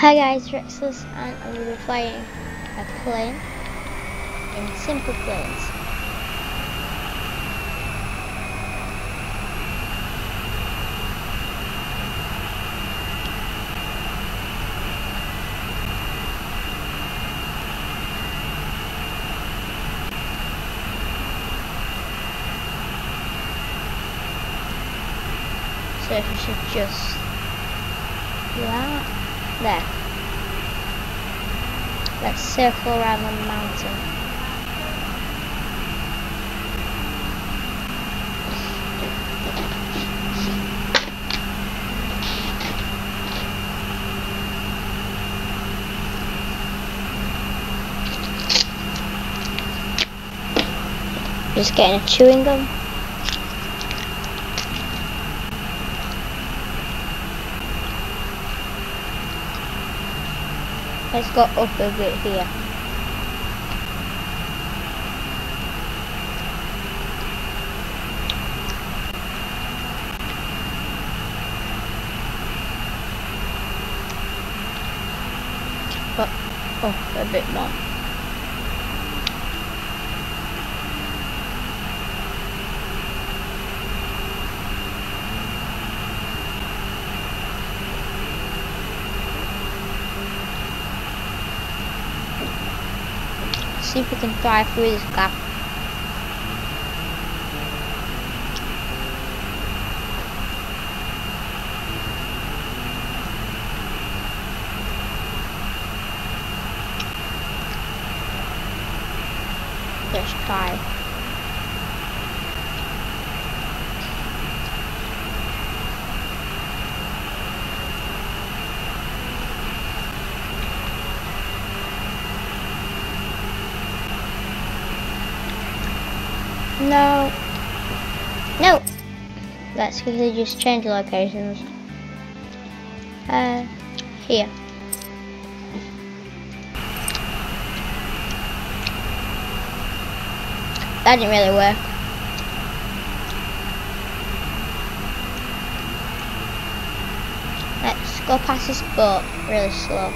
Hi guys, Rexless, and I will be flying a plane in Simple Planes. So if you should just do that. There. Let's circle around the mountain. Just getting a chewing gum. Let's go up a bit here. Up a bit more. See if we can fly through this gap. Let's try. No. No. Let's quickly just change locations. Here. That didn't really work. Let's go past this boat really slow.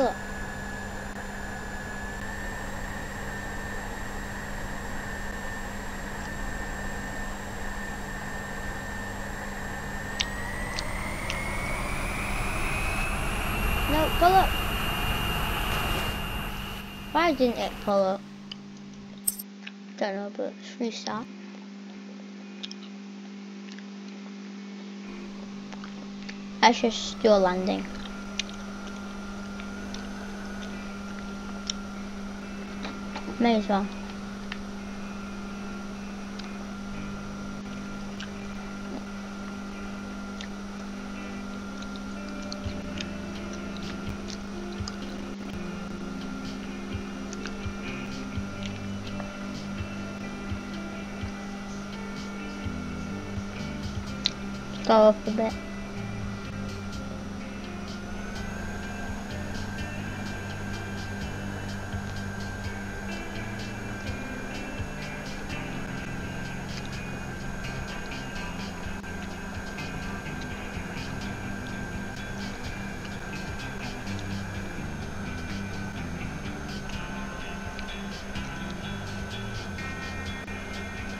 Follow. No, pull up. Why didn't it pull up? Don't know, but let's restart. Let's just do a landing. May as well. Go up a bit.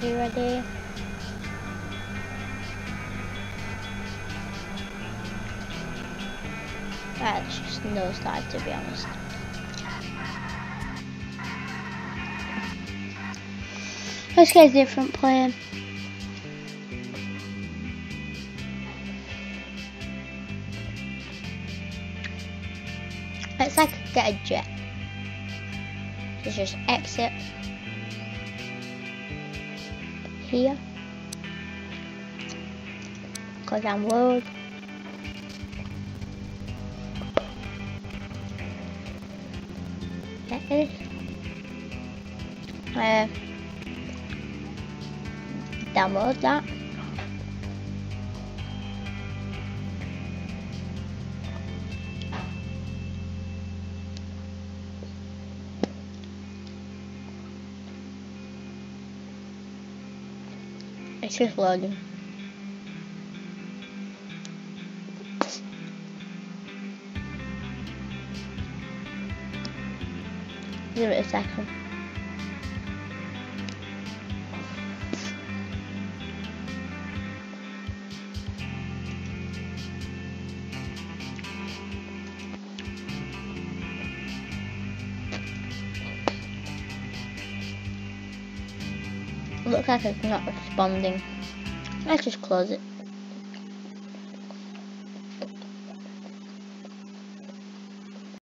You ready? That's just no slide, to be honest. Let's get a different plane. Let's like get a jet. Let's just exit. Here, go download. download that. It's just loading. Give it a second. Looks like it's not responding. Let's just close it.